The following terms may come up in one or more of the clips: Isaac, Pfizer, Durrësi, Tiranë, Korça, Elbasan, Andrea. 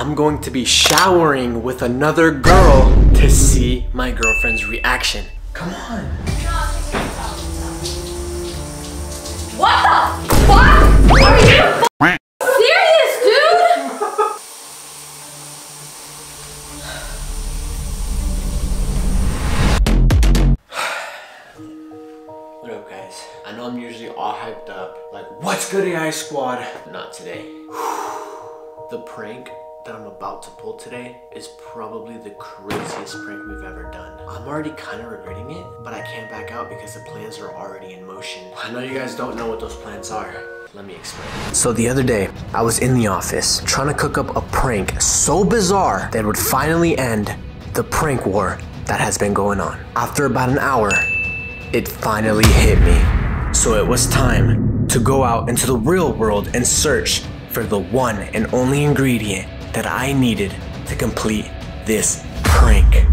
I'm going to be showering with another girl to see my girlfriend's reaction. Come on. What the fuck? Are you serious, dude? What up, guys? I know I'm usually all hyped up, like, what's good, AI Squad? Not today. The prank that I'm about to pull today is probably the craziest prank we've ever done. I'm already kind of regretting it, but I can't back out because the plans are already in motion. I know you guys don't know what those plans are. Let me explain. So the other day, I was in the office trying to cook up a prank so bizarre that it would finally end the prank war that has been going on. After about an hour, it finally hit me. So it was time to go out into the real world and search for the one and only ingredient that I needed to complete this prank.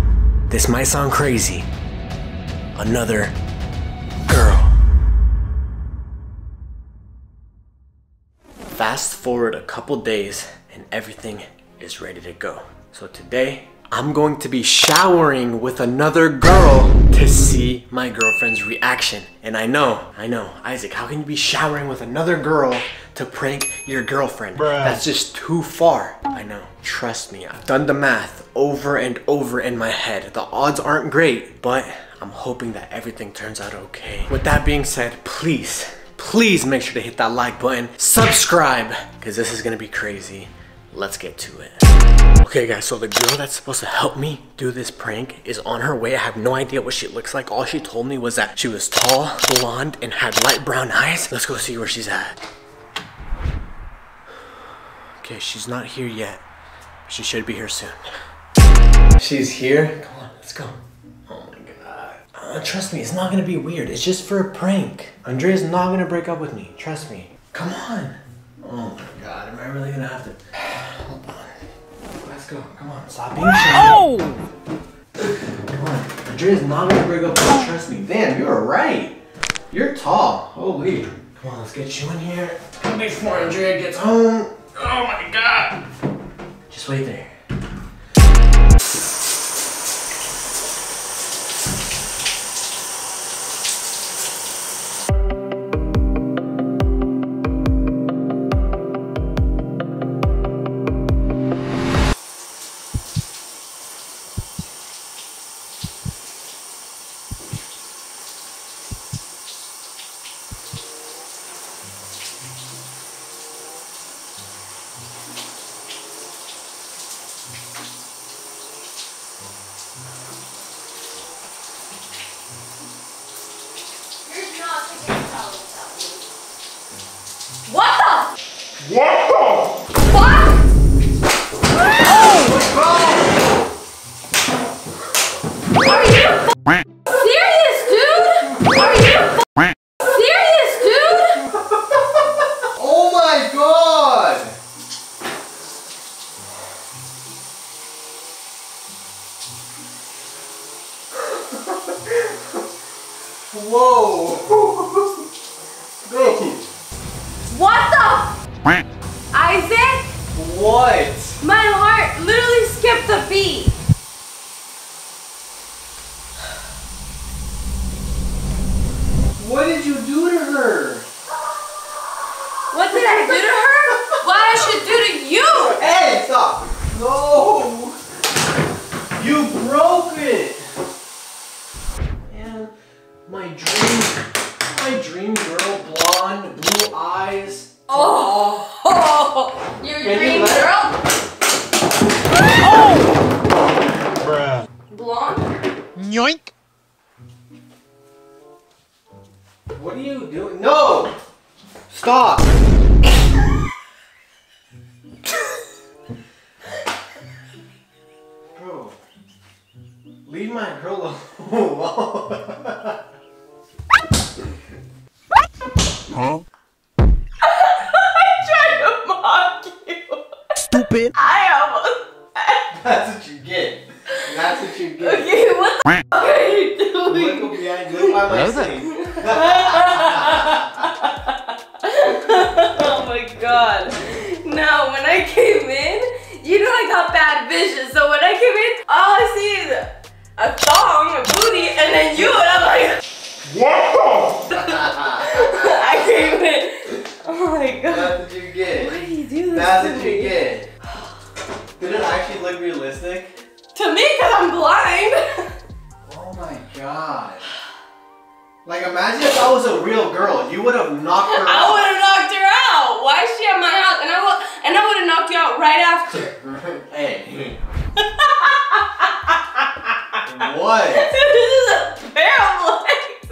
This might sound crazy. Another girl. Fast forward a couple days and everything is ready to go. So today, I'm going to be showering with another girl to see my girlfriend's reaction. And I know, Isaac, how can you be showering with another girl to prank your girlfriend? Bruh. That's just too far. I know, trust me, I've done the math over and over in my head. The odds aren't great, but I'm hoping that everything turns out okay. With that being said, please make sure to hit that like button, subscribe, because this is gonna be crazy. Let's get to it. Okay guys, so the girl that's supposed to help me do this prank is on her way. I have no idea what she looks like. All she told me was that she was tall, blonde, and had light brown eyes. Let's go see where she's at. Okay, she's not here yet. She should be here soon. She's here? Come on, let's go. Oh my god. Trust me, it's not gonna be weird. It's just for a prank. Andrea's not gonna break up with me. Trust me. Come on. Oh my god, am I really gonna have to... Hold on. Let's go. Come on. Stop being shy. Oh! Come on. Andrea's not gonna break up. Trust me. Damn, you were right. You're tall. Holy. Come on, let's get you in here before Andrea gets home. Oh my god. Just wait there. Whoa! Dude! What the? Isaac? What? My heart literally skipped a beat. What did you do to her? What did I do to her? What I should do to you? Hey, stop! No! You broke it! My dream girl, blonde, blue eyes. Oh, your dream girl? Oh! Bruh. Blonde? Yoink. What are you doing? No! Stop! Bro, leave my girl alone. Huh? I tried to mock you. Stupid. That's what you get. That's what you get. Okay, what the fuck are you doing? Look behind you. Look by my seat. Oh my god. Now, when I came in, you know I vision. So when I came in, all I see is a thong, a booty, and then you, and I'm like, what the? I came in. Oh my god. That's what you get. Why do you do this? That's what you get. Did it actually look realistic? To me, because I'm blind. Oh my god. Like, imagine if I was a real girl, you would have knocked her out. I would have knocked her out. Why is she at my house? And I would have knocked you out right after. Hey. What? This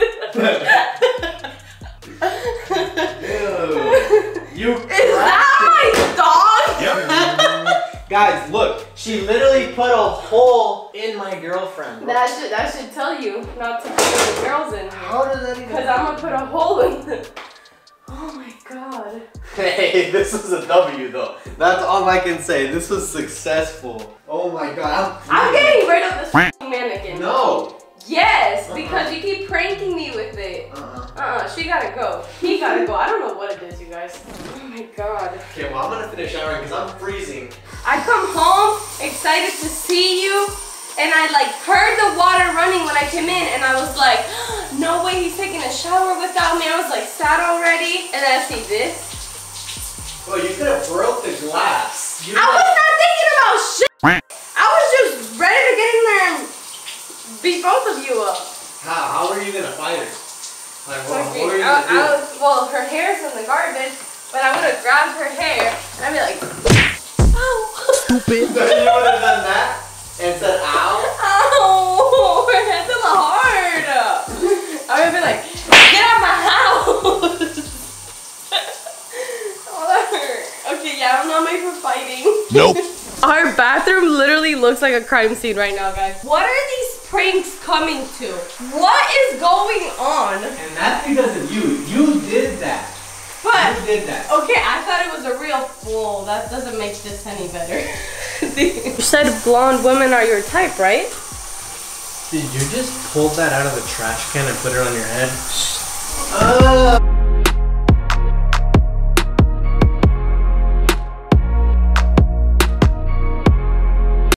is a paralyzed. Dude, you. Is that my dog? Yep. Guys, look. She literally put a hole in my girlfriend. That should tell you not to put the girls in here. How does that even? Because I'm gonna put a hole in them. Oh my god. Hey, this is a W though. That's all I can say. This was successful. Oh my god. I'm getting rid of this mannequin. No. Yes, because you keep pranking me with it. She gotta go. He gotta go. I don't know what it is, you guys. Oh my god. Okay, well I'm gonna finish showering because I'm freezing. I come home excited to see you, and I like heard the water running when I came in, and I was like, no way he's taking a shower without me. I was like sad already, and then I see this. Well, you could have broke the glass. I was not thinking about shit. I was just ready to get in there and beat both of you up. How are you gonna fight her? Like, what are you gonna do? Well, her hair's in the garbage, but I would have grabbed her hair and I'd be like. Stupid. So you would have done that and said, ow. Ow, her head's in the heart. I would have been like, get out of my house. Oh, that hurt. Okay, yeah, I'm not made for fighting. Nope. Our bathroom literally looks like a crime scene right now, guys. What are these pranks coming to? What is going on? And that's because of you. You did that. But, you did that. Okay, I thought it was a real fool. That doesn't make this any better. You said blonde women are your type, right? Did you just pull that out of the trash can and put it on your head?